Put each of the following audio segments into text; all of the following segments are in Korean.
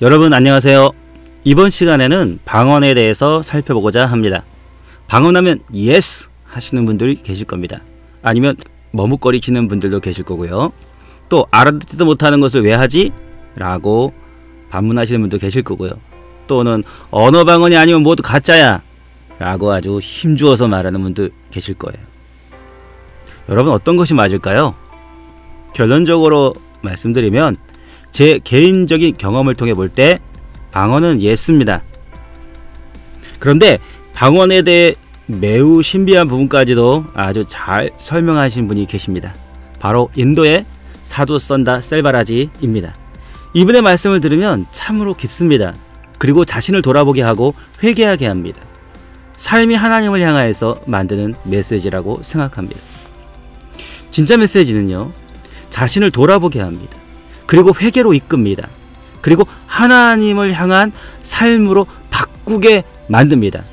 여러분 안녕하세요. 이번 시간에는 방언에 대해서 살펴보고자 합니다. 방언하면 예스 하시는 분들이 계실 겁니다. 아니면 머뭇거리시는 분들도 계실 거고요. 또 알아듣지도 못하는 것을 왜 하지? 라고 반문하시는 분도 계실 거고요. 또는 언어 방언이 아니면 모두 가짜야 라고 아주 힘주어서 말하는 분들 계실 거예요. 여러분 어떤 것이 맞을까요? 결론적으로 말씀드리면 제 개인적인 경험을 통해 볼 때 방언은 예스입니다. 그런데 방언에 대해 매우 신비한 부분까지도 아주 잘 설명하신 분이 계십니다. 바로 인도의 사두 선다 셀바라지입니다. 이분의 말씀을 들으면 참으로 깊습니다. 그리고 자신을 돌아보게 하고 회개하게 합니다. 삶이 하나님을 향하여서 만드는 메시지라고 생각합니다. 진짜 메시지는요, 자신을 돌아보게 합니다. 그리고 회개로 이끕니다. 그리고 하나님을 향한 삶으로 바꾸게 만듭니다.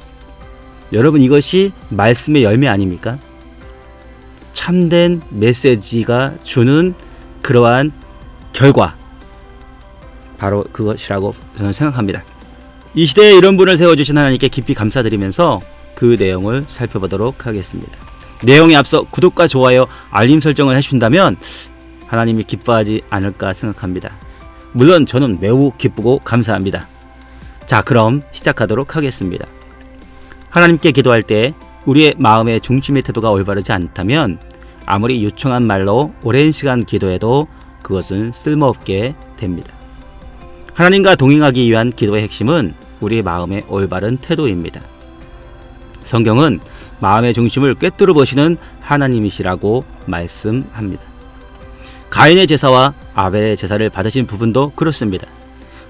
여러분 이것이 말씀의 열매 아닙니까? 참된 메시지가 주는 그러한 결과, 바로 그것이라고 저는 생각합니다. 이 시대에 이런 분을 세워주신 하나님께 깊이 감사드리면서 그 내용을 살펴보도록 하겠습니다. 내용에 앞서 구독과 좋아요, 알림 설정을 해준다면 하나님이 기뻐하지 않을까 생각합니다. 물론 저는 매우 기쁘고 감사합니다. 자, 그럼 시작하도록 하겠습니다. 하나님께 기도할 때 우리의 마음의 중심의 태도가 올바르지 않다면 아무리 유창한 말로 오랜 시간 기도해도 그것은 쓸모없게 됩니다. 하나님과 동행하기 위한 기도의 핵심은 우리의 마음의 올바른 태도입니다. 성경은 마음의 중심을 꿰뚫어 보시는 하나님이시라고 말씀합니다. 가인의 제사와 아벨의 제사를 받으신 부분도 그렇습니다.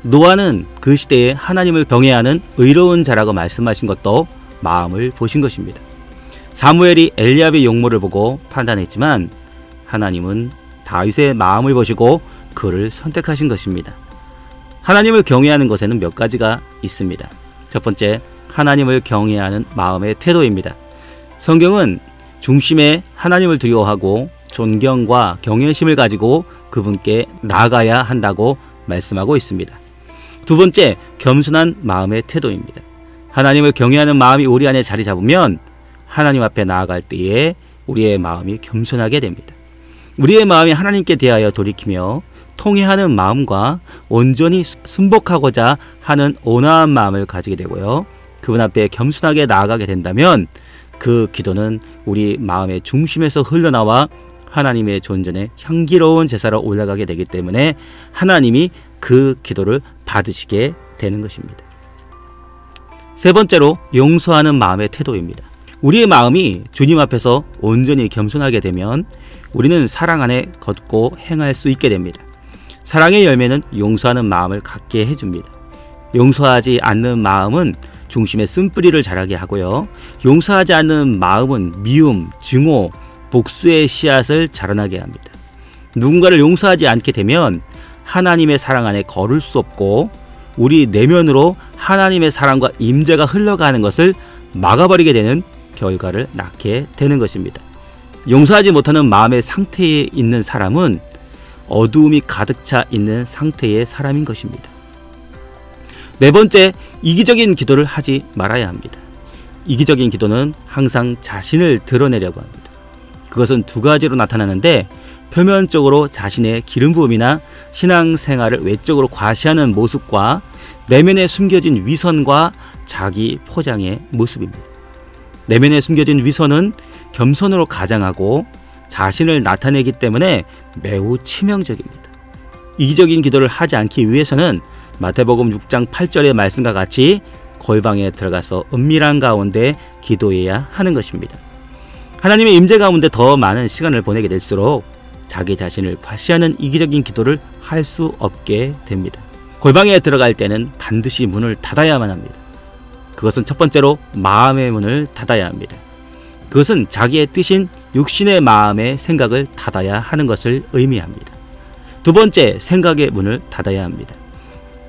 노아는 그 시대에 하나님을 경외하는 의로운 자라고 말씀하신 것도 마음을 보신 것입니다. 사무엘이 엘리압의 용모를 보고 판단했지만 하나님은 다윗의 마음을 보시고 그를 선택하신 것입니다. 하나님을 경외하는 것에는 몇 가지가 있습니다. 첫 번째, 하나님을 경외하는 마음의 태도입니다. 성경은 중심에 하나님을 두려워하고 존경과 경외심을 가지고 그분께 나아가야 한다고 말씀하고 있습니다. 두 번째, 겸손한 마음의 태도입니다. 하나님을 경외하는 마음이 우리 안에 자리 잡으면 하나님 앞에 나아갈 때에 우리의 마음이 겸손하게 됩니다. 우리의 마음이 하나님께 대하여 돌이키며 통회하는 마음과 온전히 순복하고자 하는 온화한 마음을 가지게 되고요. 그분 앞에 겸손하게 나아가게 된다면 그 기도는 우리 마음의 중심에서 흘러나와 하나님의 존전에 향기로운 제사로 올라가게 되기 때문에 하나님이 그 기도를 받으시게 되는 것입니다. 세 번째로 용서하는 마음의 태도입니다. 우리의 마음이 주님 앞에서 온전히 겸손하게 되면 우리는 사랑 안에 걷고 행할 수 있게 됩니다. 사랑의 열매는 용서하는 마음을 갖게 해줍니다. 용서하지 않는 마음은 중심에 쓴뿌리를 자라게 하고요. 용서하지 않는 마음은 미움, 증오, 복수의 씨앗을 자라나게 합니다. 누군가를 용서하지 않게 되면 하나님의 사랑 안에 거를 수 없고 우리 내면으로 하나님의 사랑과 임재가 흘러가는 것을 막아버리게 되는 결과를 낳게 되는 것입니다. 용서하지 못하는 마음의 상태에 있는 사람은 어두움이 가득 차 있는 상태의 사람인 것입니다. 네 번째, 이기적인 기도를 하지 말아야 합니다. 이기적인 기도는 항상 자신을 드러내려고 합니다. 그것은 두 가지로 나타나는데 표면적으로 자신의 기름 부음이나 신앙생활을 외적으로 과시하는 모습과 내면에 숨겨진 위선과 자기 포장의 모습입니다. 내면에 숨겨진 위선은 겸손으로 가장하고 자신을 나타내기 때문에 매우 치명적입니다. 이기적인 기도를 하지 않기 위해서는 마태복음 6장 8절의 말씀과 같이 골방에 들어가서 은밀한 가운데 기도해야 하는 것입니다. 하나님의 임재 가운데 더 많은 시간을 보내게 될수록 자기 자신을 과시하는 이기적인 기도를 할 수 없게 됩니다. 골방에 들어갈 때는 반드시 문을 닫아야만 합니다. 그것은 첫 번째로 마음의 문을 닫아야 합니다. 그것은 자기의 뜻인 육신의 마음의 생각을 닫아야 하는 것을 의미합니다. 두 번째, 생각의 문을 닫아야 합니다.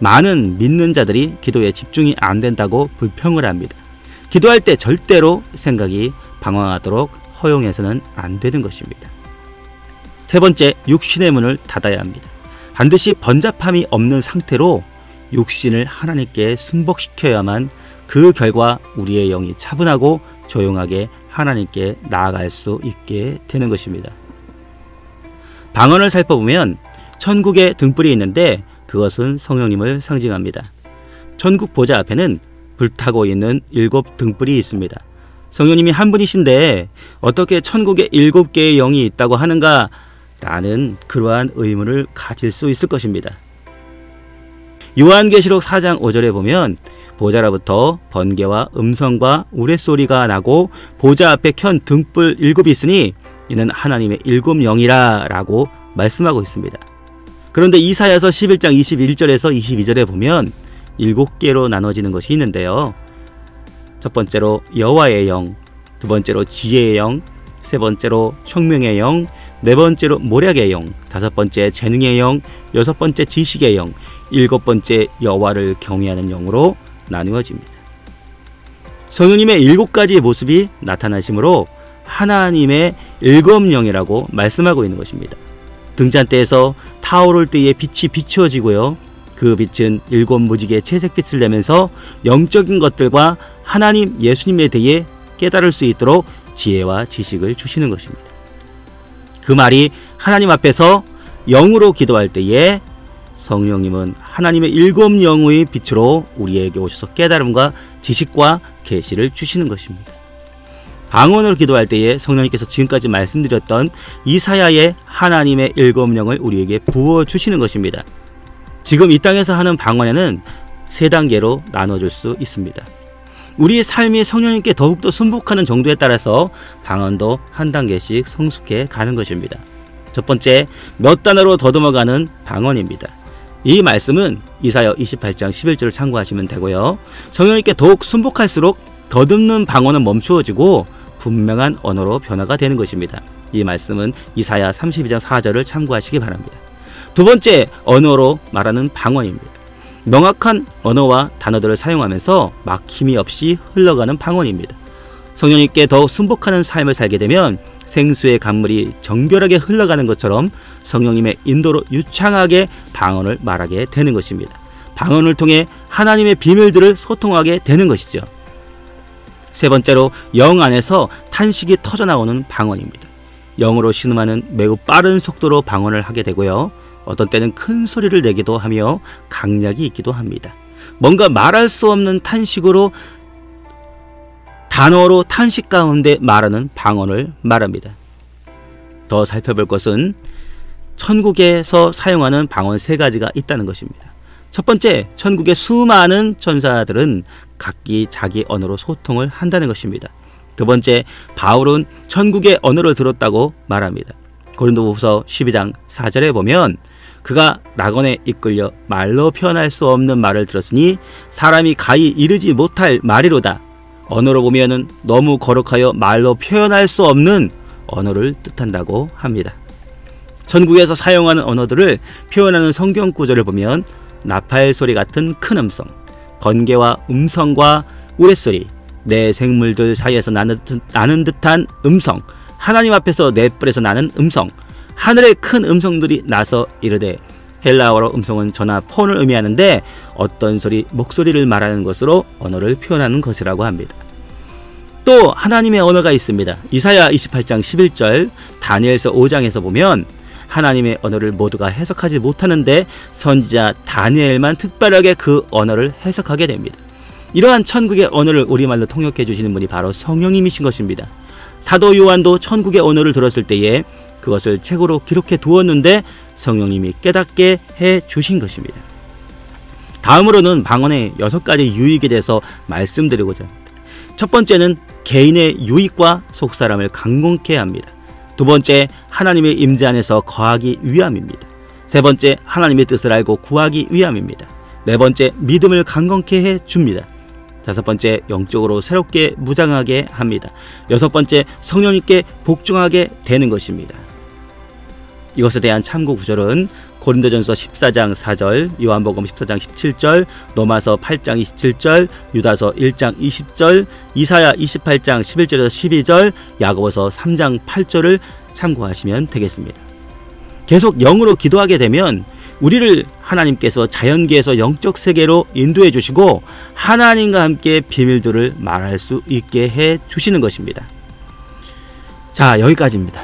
많은 믿는 자들이 기도에 집중이 안 된다고 불평을 합니다. 기도할 때 절대로 생각이 방황하도록 허용해서는 안 되는 것입니다. 세 번째, 육신의 문을 닫아야 합니다. 반드시 번잡함이 없는 상태로 육신을 하나님께 순복시켜야만 그 결과 우리의 영이 차분하고 조용하게 하나님께 나아갈 수 있게 되는 것입니다. 방언을 살펴보면 천국의 등불이 있는데 그것은 성령님을 상징합니다. 천국 보좌 앞에는 불타고 있는 7 등불이 있습니다. 성령님이 한 분이신데 어떻게 천국에 7개의 영이 있다고 하는가 라는 그러한 의문을 가질 수 있을 것입니다. 요한계시록 4장 5절에 보면 보좌로부터 번개와 음성과 우레소리가 나고 보좌 앞에 켠 등불 7이 있으니 이는 하나님의 7 영이라 라고 말씀하고 있습니다. 그런데 이사야서 11장 21절에서 22절에 보면 7개로 나눠지는 것이 있는데요. 첫 번째로 여호와의 영, 두 번째로 지혜의 영, 세 번째로 총명의 영, 네 번째로 모략의 영, 다섯 번째 재능의 영, 여섯 번째 지식의 영, 7번째 여호와를 경외하는 영으로 나누어집니다. 성령님의 7가지의 모습이 나타나심으로 하나님의 7 영이라고 말씀하고 있는 것입니다. 등잔대에서 타오를 때의 빛이 비추어지고요. 그 빛은 7 무지개 채색빛을 내면서 영적인 것들과 하나님 예수님에 대해 깨달을 수 있도록 지혜와 지식을 주시는 것입니다. 그 말이 하나님 앞에서 영으로 기도할 때에 성령님은 하나님의 7 영의 빛으로 우리에게 오셔서 깨달음과 지식과 계시를 주시는 것입니다. 방언으로 기도할 때에 성령님께서 지금까지 말씀드렸던 이사야의 하나님의 7 영을 우리에게 부어주시는 것입니다. 지금 이 땅에서 하는 방언에는 3단계로 나눠줄 수 있습니다. 우리의 삶이 성령님께 더욱더 순복하는 정도에 따라서 방언도 1단계씩 성숙해 가는 것입니다. 첫 번째, 몇 단어로 더듬어가는 방언입니다. 이 말씀은 이사야 28장 11절을 참고하시면 되고요. 성령님께 더욱 순복할수록 더듬는 방언은 멈추어지고 분명한 언어로 변화가 되는 것입니다. 이 말씀은 이사야 32장 4절을 참고하시기 바랍니다. 두 번째, 언어로 말하는 방언입니다. 명확한 언어와 단어들을 사용하면서 막힘이 없이 흘러가는 방언입니다. 성령님께 더욱 순복하는 삶을 살게 되면 생수의 강물이 정결하게 흘러가는 것처럼 성령님의 인도로 유창하게 방언을 말하게 되는 것입니다. 방언을 통해 하나님의 비밀들을 소통하게 되는 것이죠. 세 번째로 영 안에서 탄식이 터져나오는 방언입니다. 영으로 신음하는 매우 빠른 속도로 방언을 하게 되고요. 어떤 때는 큰 소리를 내기도 하며 강약이 있기도 합니다. 뭔가 말할 수 없는 탄식으로 단어로 탄식 가운데 말하는 방언을 말합니다. 더 살펴볼 것은 천국에서 사용하는 방언 3가지가 있다는 것입니다. 첫 번째, 천국의 수많은 천사들은 각기 자기 언어로 소통을 한다는 것입니다. 두 번째, 바울은 천국의 언어를 들었다고 말합니다. 고린도후서 12장 4절에 보면 그가 낙원에 이끌려 말로 표현할 수 없는 말을 들었으니 사람이 가히 이르지 못할 말이로다. 언어로 보면은 너무 거룩하여 말로 표현할 수 없는 언어를 뜻한다고 합니다. 천국에서 사용하는 언어들을 표현하는 성경 구절을 보면 나팔 소리 같은 큰 음성, 번개와 음성과 우레소리, 내 생물들 사이에서 나는 듯한 음성, 하나님 앞에서 내 뿔에서 나는 음성, 하늘의 큰 음성들이 나서 이르되, 헬라어로 음성은 전화폰을 의미하는데 어떤 소리, 목소리를 말하는 것으로 언어를 표현하는 것이라고 합니다. 또 하나님의 언어가 있습니다. 이사야 28장 11절, 다니엘서 5장에서 보면 하나님의 언어를 모두가 해석하지 못하는데 선지자 다니엘만 특별하게 그 언어를 해석하게 됩니다. 이러한 천국의 언어를 우리말로 통역해 주시는 분이 바로 성령님이신 것입니다. 사도 요한도 천국의 언어를 들었을 때에 그것을 책으로 기록해 두었는데 성령님이 깨닫게 해 주신 것입니다. 다음으로는 방언의 6가지 유익에 대해서 말씀드리고자 합니다. 첫 번째는 개인의 유익과 속사람을 강건케 합니다. 두 번째, 하나님의 임재 안에서 거하기 위함입니다. 세 번째, 하나님의 뜻을 알고 구하기 위함입니다. 네 번째, 믿음을 강건케 해 줍니다. 다섯 번째, 영적으로 새롭게 무장하게 합니다. 여섯 번째, 성령님께 복종하게 되는 것입니다. 이것에 대한 참고 구절은 고린도전서 14장 4절, 요한복음 14장 17절, 로마서 8장 27절, 유다서 1장 20절, 이사야 28장 11절에서 12절, 야고보서 3장 8절을 참고하시면 되겠습니다. 계속 영으로 기도하게 되면 우리를 하나님께서 자연계에서 영적 세계로 인도해 주시고 하나님과 함께 비밀들을 말할 수 있게 해 주시는 것입니다. 자, 여기까지입니다.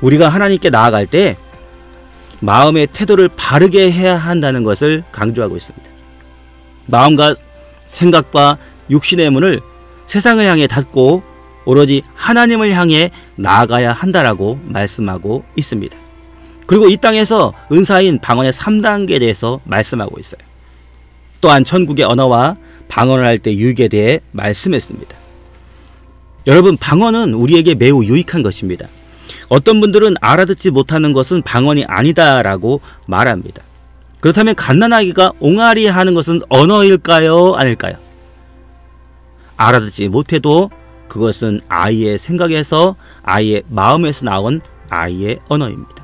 우리가 하나님께 나아갈 때 마음의 태도를 바르게 해야 한다는 것을 강조하고 있습니다. 마음과 생각과 육신의 문을 세상을 향해 닫고 오로지 하나님을 향해 나아가야 한다라고 말씀하고 있습니다. 그리고 이 땅에서 은사인 방언의 3단계에 대해서 말씀하고 있어요. 또한 천국의 언어와 방언을 할 때 유익에 대해 말씀했습니다. 여러분, 방언은 우리에게 매우 유익한 것입니다. 어떤 분들은 알아듣지 못하는 것은 방언이 아니다라고 말합니다. 그렇다면 갓난아기가 옹알이 하는 것은 언어일까요? 아닐까요? 알아듣지 못해도 그것은 아이의 생각에서, 아이의 마음에서 나온 아이의 언어입니다.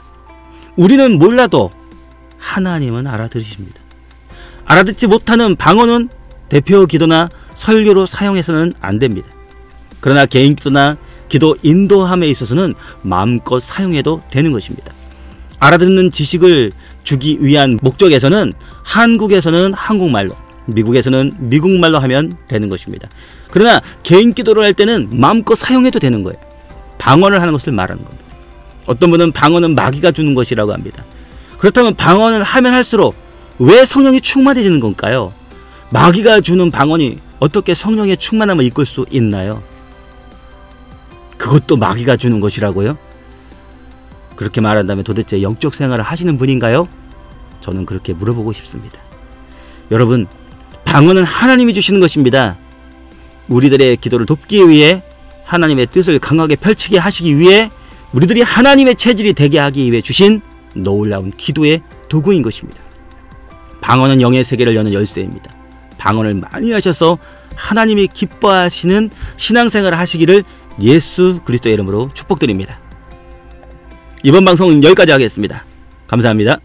우리는 몰라도 하나님은 알아들으십니다. 알아듣지 못하는 방언은 대표 기도나 설교로 사용해서는 안 됩니다. 그러나 개인 기도나 기도 인도함에 있어서는 마음껏 사용해도 되는 것입니다. 알아듣는 지식을 주기 위한 목적에서는 한국에서는 한국말로, 미국에서는 미국말로 하면 되는 것입니다. 그러나 개인 기도를 할 때는 마음껏 사용해도 되는 거예요. 방언을 하는 것을 말하는 겁니다. 어떤 분은 방언은 마귀가 주는 것이라고 합니다. 그렇다면 방언을 하면 할수록 왜 성령이 충만해지는 건가요? 마귀가 주는 방언이 어떻게 성령의 충만함을 이끌 수 있나요? 그것도 마귀가 주는 것이라고요? 그렇게 말한다면 도대체 영적 생활을 하시는 분인가요? 저는 그렇게 물어보고 싶습니다. 여러분, 방언은 하나님이 주시는 것입니다. 우리들의 기도를 돕기 위해, 하나님의 뜻을 강하게 펼치게 하시기 위해, 우리들이 하나님의 체질이 되게 하기 위해 주신 놀라운 기도의 도구인 것입니다. 방언은 영의 세계를 여는 열쇠입니다. 방언을 많이 하셔서 하나님이 기뻐하시는 신앙생활을 하시기를 예수 그리스도의 이름으로 축복드립니다. 이번 방송은 여기까지 하겠습니다. 감사합니다.